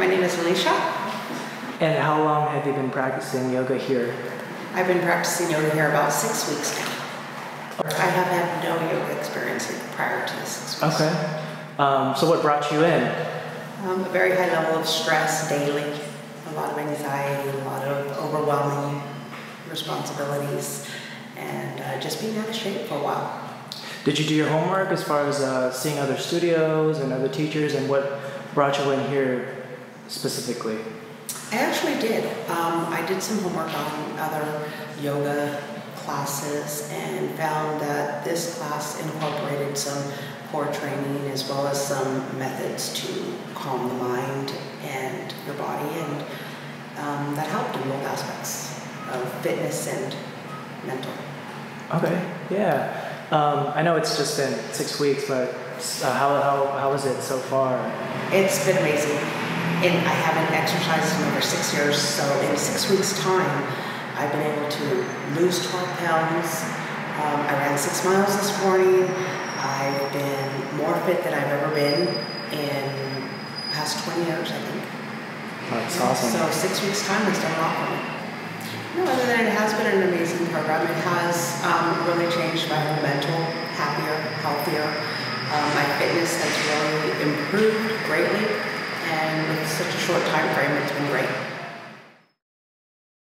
My name is Alisha. And how long have you been practicing yoga here? I've been practicing yoga here about 6 weeks now. Okay. I have had no yoga experience prior to the 6 weeks. Okay. So what brought you in? A very high level of stress daily, a lot of anxiety, a lot of overwhelming responsibilities, and just being out of shape for a while. Did you do your homework as far as seeing other studios and other teachers, and what brought you in here specifically? I actually did. I did some homework on other yoga classes and found that this class incorporated some core training as well as some methods to calm the mind and your body, and that helped in both aspects of fitness and mental. Okay, yeah. I know it's just been 6 weeks, but how is it so far? It's been amazing. And I haven't exercised in over 6 years, so in 6 weeks' time, I've been able to lose 12 pounds. I ran 6 miles this morning. I've been more fit than I've ever been in the past 20 years, I think. That's awesome. So 6 weeks' time has done a lot for me. No, other than it has been an amazing program. It has really changed my whole mental, happier, healthier. My fitness has really improved greatly, and with such a short time frame, it's been great.